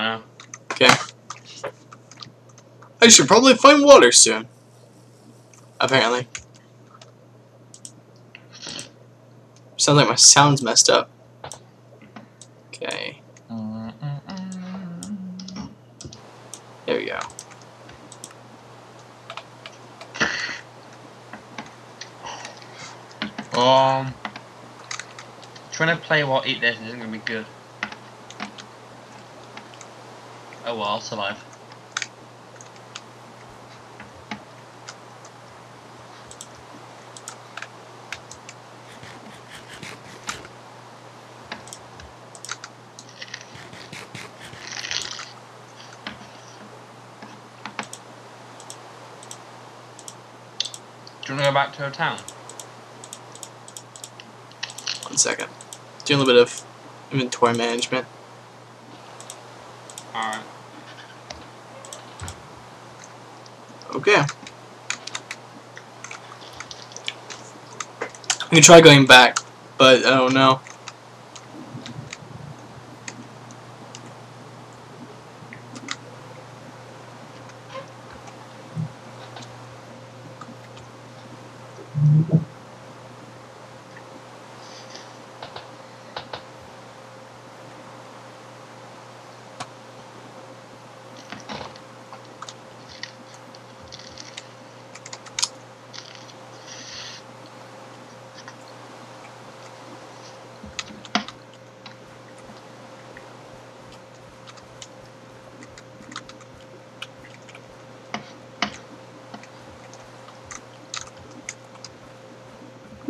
Nah. Okay. I should probably find water soon. Apparently. Sounds like my sound's messed up. Okay. There we go. Trying to play while I eat this isn't gonna be good. Oh well, I'll survive. Do you want to go back to our town? 1 second. Doing a little bit of inventory management. Alright. Okay. I can try going back, but I don't know.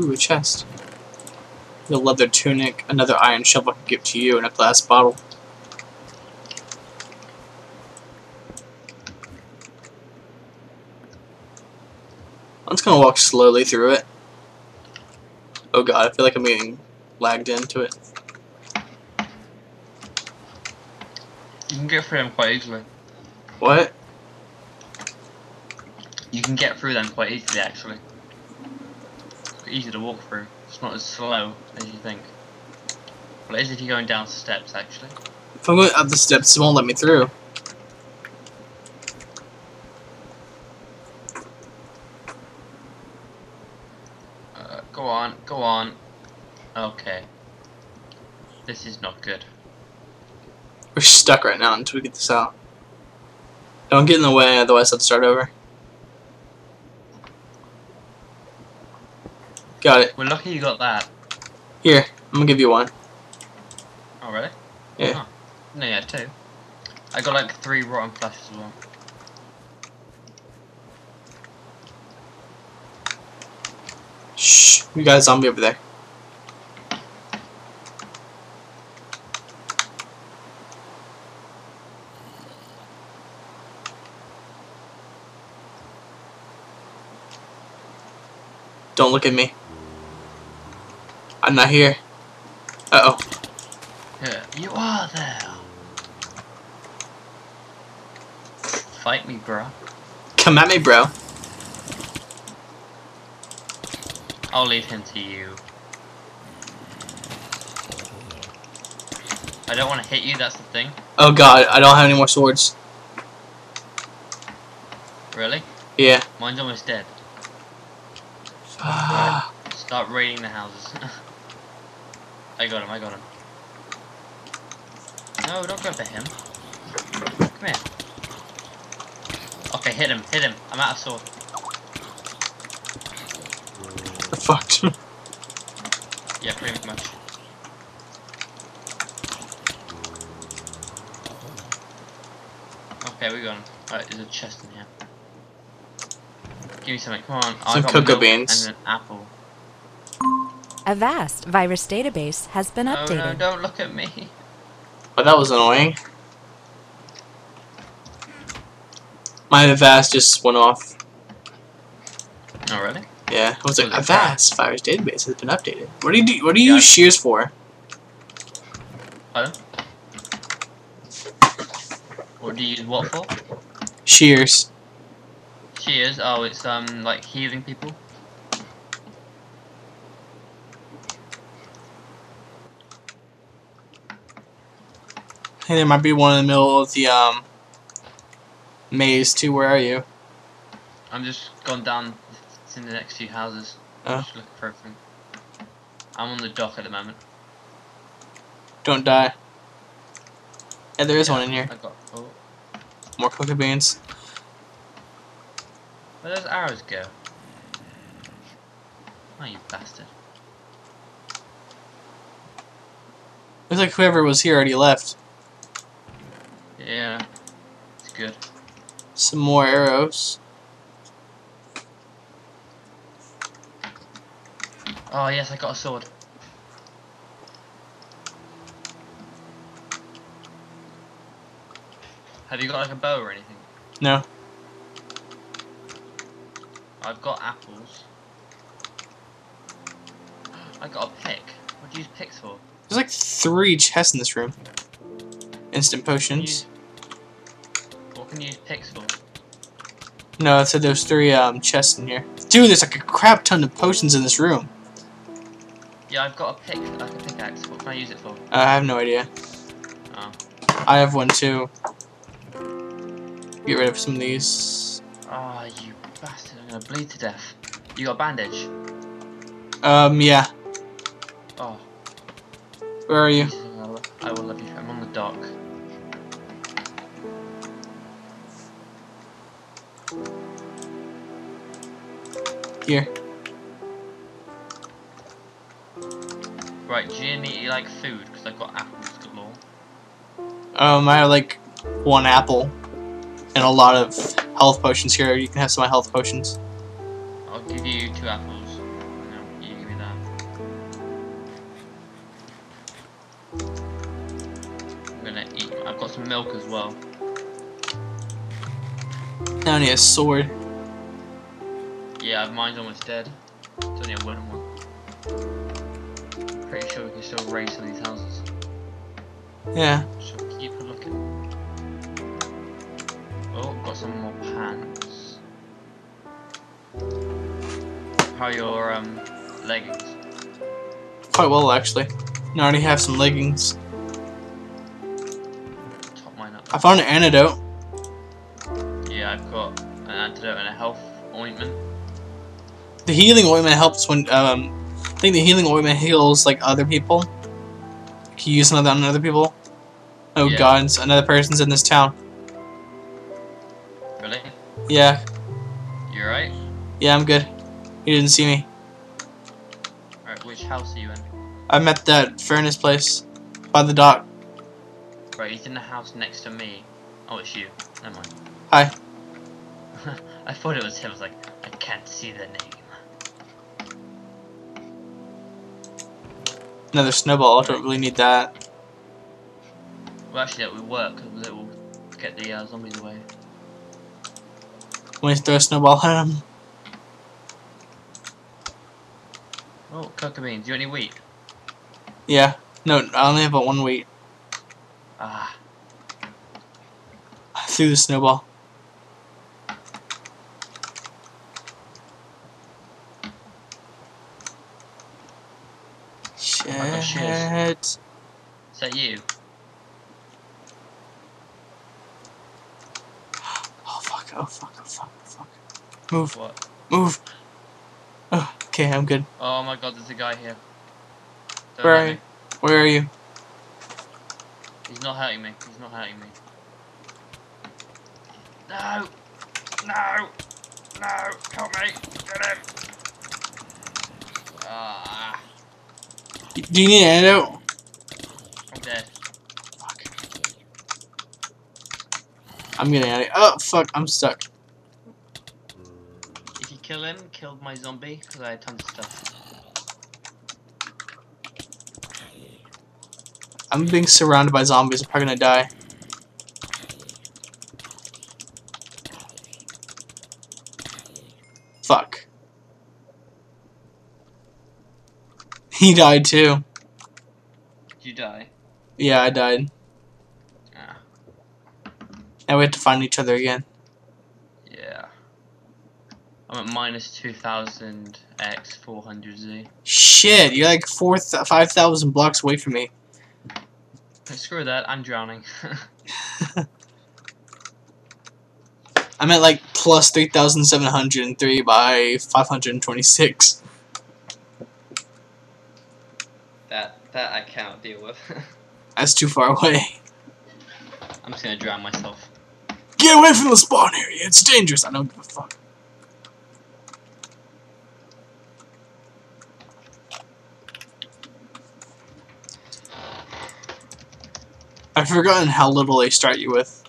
Ooh, a chest. The leather tunic, another iron shovel I can give to you, and a glass bottle. I'm just gonna walk slowly through it. Oh god, I feel like I'm getting lagged into it. You can get through them quite easily. What? You can get through them quite easily, actually. Easy to walk through. It's not as slow as you think. Well, it is if you're going down steps, actually. If I'm going up the steps, it won't let me through. Go on, go on. Okay. This is not good. We're stuck right now until we get this out. Don't get in the way, otherwise I'll start over. Got it. We're lucky you got that. Here, I'm gonna give you one. Oh, really? Yeah. Oh. No, yeah, two. I got like 3 rotten flesh as well. Shh, we got a zombie over there. Don't look at me. I'm not here. Uh oh. Yeah, you are there. Fight me, bro. Come at me, bro. I'll leave him to you. I don't want to hit you, that's the thing. Oh god, I don't have any more swords. Really? Yeah. Mine's almost dead. Right. Start raiding the houses. I got him, I got him. No, don't go for him. Come here. Okay, hit him, hit him. I'm out of sword. I fucked him. Yeah, pretty much. Okay, we got him. Alright, there's a chest in here. Give me something, come on. Some cocoa beans. And an apple. A vast virus database has been updated. Oh no, don't look at me. Oh, that was annoying. My Avast just went off. Oh, really? Yeah, I was like, Avast virus database has been updated. What do you do? What do you use shears for? Pardon? What do you use what for? Shears. Cheers. Oh, it's like healing people. think there might be one in the middle of the maze too. Where are you? I'm just gone down. It's in the next few houses. Oh. Just looking for everything. I'm on the dock at the moment. Don't die. Yeah, there is one in here. I got, oh. More cocoa beans. Where those arrows go? Oh, you bastard. Looks like whoever was here already left. Yeah. It's good. Some more arrows. Oh yes, I got a sword. Have you got like a bow or anything? No. I've got apples. I got a pick. What do you use picks for? There's like 3 chests in this room. Instant potions. What can you use picks for? No, I said there's 3 chests in here. Dude, there's like a crap ton of potions in this room. Yeah, I've got a pick, like a pickaxe. What can I use it for? I have no idea. Oh. I have one too. Get rid of some of these. Ah, oh, you bastard! I'm gonna bleed to death. You got a bandage? Yeah. Oh. Where are you? I will love you. I'm on the dock. Here. Right, do you need like food? Because I've got apples galore. I have like 1 apple and a lot of health potions here. You can have some of my health potions. I'll give you 2 apples. No, you give me that. I'm gonna eat. I've got some milk as well. Now I need a sword. Yeah, mine's almost dead. It's only a wooden one. Pretty sure we can still raid some of these houses. Yeah. So keep looking. Oh, got some more pants. How are your leggings? Quite well actually. I already have some leggings. Top mine up. I found an antidote. Yeah, I've got an antidote and a health ointment. The healing ointment helps when, I think the healing ointment heals, like, other people. Can you use another on other people? Oh yeah. God, another person's in this town. Really? Yeah. You alright? Yeah, I'm good. You didn't see me. Alright, which house are you in? I'm at that furnace place. By the dock. Right, he's in the house next to me. Oh, it's you. Never mind. Hi. I thought it was him. I was like, I can't see the name. Another snowball, I don't really need that. Well, actually, that would work, because it will get the zombies away. I'm going to throw a snowball at him. Oh, cocoa beans, do you want any wheat? Yeah, no, I only have 1 wheat. Ah. I threw the snowball. Is that you? Oh fuck, oh fuck, oh fuck, oh fuck. Move. What? Move. Oh, okay, I'm good. Oh my god, there's a guy here. Don't Where are you? Me. Where are you? He's not hurting me. He's not hurting me. No! No! No! Help me! Get him! Ah. Do you need an antidote? I'm dead. Fuck. I'm getting out of here. Oh, fuck. I'm stuck. If you kill him, kill my zombie, because I had tons of stuff. I'm being surrounded by zombies. I'm probably going to die. Fuck. He died too. Did you die? Yeah, I died. Ah. Now we have to find each other again. Yeah. I'm at minus 2,000 x 400 z. Shit, you're like 5,000 blocks away from me. Screw that, I'm drowning. I'm at like plus 3,703 by 526. That I cannot deal with. That's too far away. I'm just gonna drown myself. Get away from the spawn area, it's dangerous. I don't give a fuck. I've forgotten how little they start you with.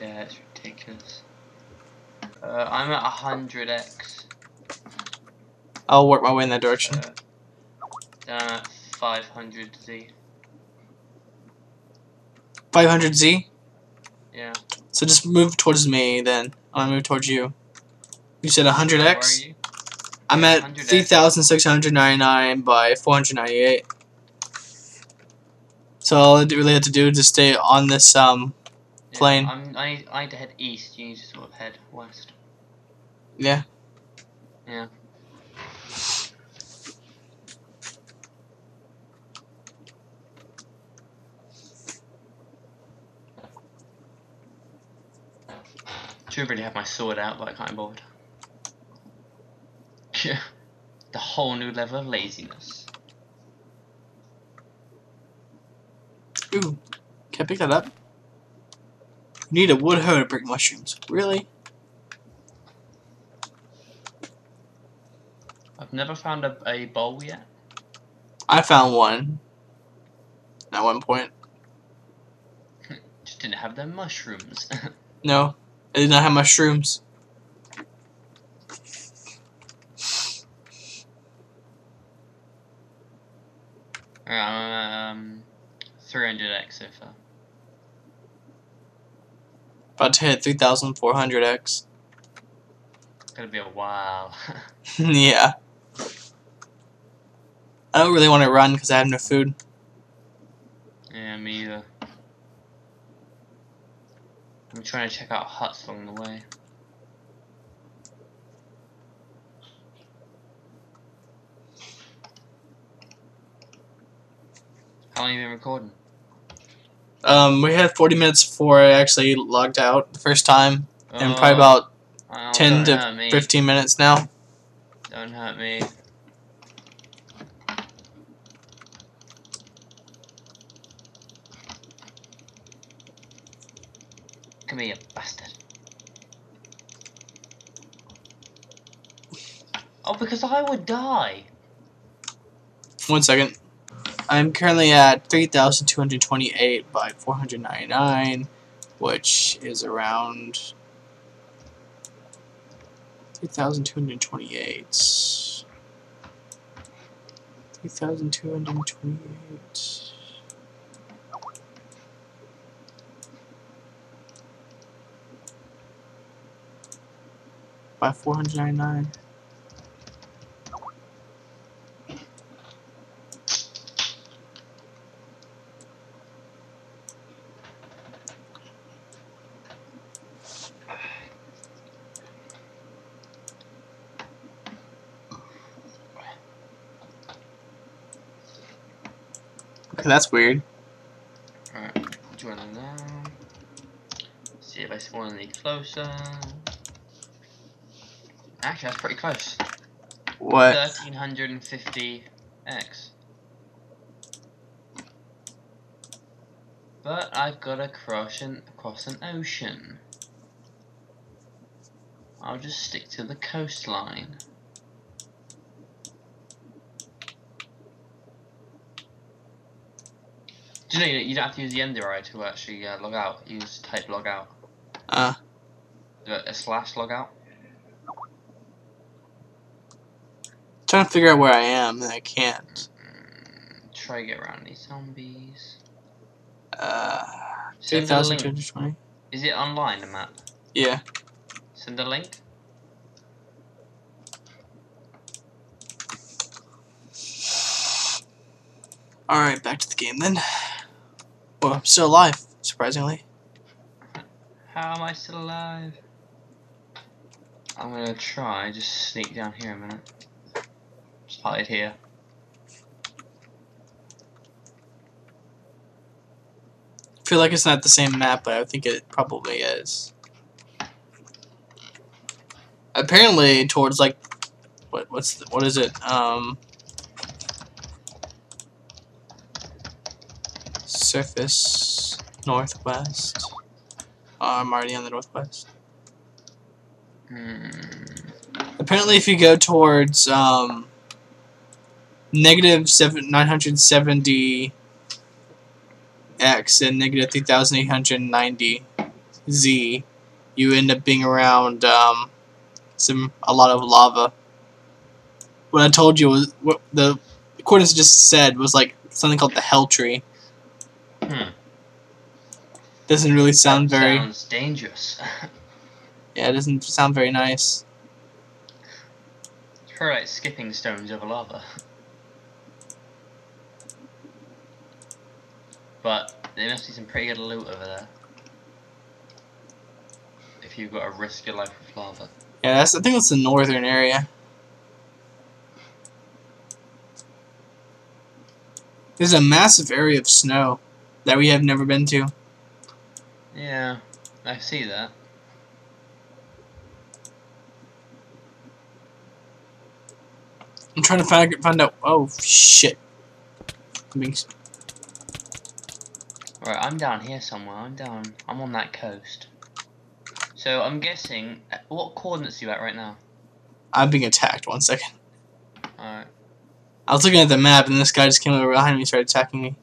Yeah, it's ridiculous. I'm at 100x. I'll work my way in that direction. Then I'm at 500z. 500z? Yeah. So just move towards me, then. I'm gonna move towards you. You said 100x? Where are you? I'm at 3,699 by 498. So all I really have to do is just stay on this plane. Yeah, I need to head east. You need to sort of head west. Yeah. Yeah. I should really have my sword out, but I can't be bothered. Yeah. The whole new level of laziness. Ooh, can I pick that up? Need a wood hoe to break mushrooms. Really? I've never found a bowl yet. I found one. At one point. Just didn't have them mushrooms. No, I did not have mushrooms. Alright, 300x so far. About to hit 3,400x. Gonna be a while. Yeah. I don't really want to run because I have no food. Yeah, me either. I'm trying to check out huts along the way. How long have you been recording? We had 40 minutes before I actually logged out the first time, and probably about 10 to 15 minutes now. Don't hurt me. Come here, bastard. Oh, because I would die. 1 second. I'm currently at 3,228 by 499, which is around 3,228. 3,228. By 499. That's weird. Alright, join them now. See if I spawn any closer. Actually, that's pretty close. What? 1,350x. But I've got to cross an ocean. I'll just stick to the coastline. Do you know you don't have to use the ender to actually log out? You just type log out. A slash log out. Trying to figure out where I am, and I can't. Try to get around these zombies. 2,220. Is it online, the map? Yeah. Send a link. All right, back to the game then. Well, I'm still alive, surprisingly. How am I still alive? I'm gonna try, just sneak down here a minute. Just hide here. I feel like it's not the same map, but I think it probably is. Apparently, towards like, what is it? Surface northwest. Oh, I'm already on the northwest. Apparently, if you go towards -970X and -3890Z, you end up being around a lot of lava. What I told you was what the coordinates just said was like something called the Hell Tree. Doesn't really sound very. Sounds dangerous. Yeah, it doesn't sound very nice. You're like skipping stones over lava. But there must be some pretty good loot over there. If you've got to risk your life with lava. Yeah, that's, I think that's the northern area. There's a massive area of snow that we have never been to. Yeah, I see that. I'm trying to find out. Oh shit! Alright, I'm down here somewhere. I'm on that coast. So I'm guessing. What coordinates are you at right now? I'm being attacked. 1 second. Alright. I was looking at the map, and this guy just came over behind me and started attacking me.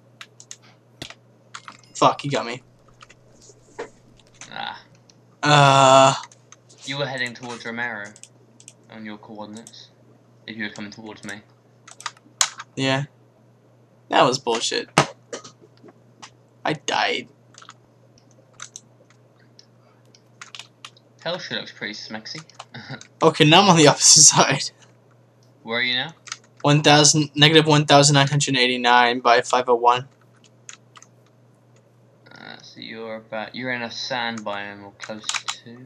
Fuck! He got me. Ah. You were heading towards Romero on your coordinates. If you were coming towards me. Yeah. That was bullshit. I died. Hell sure looks pretty smexy. Okay, now I'm on the opposite side. Where are you now? -1989 by 501. So you're in a sand biome or close to?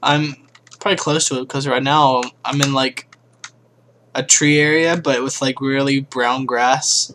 I'm probably close to it because right now I'm in like a tree area, but with like really brown grass.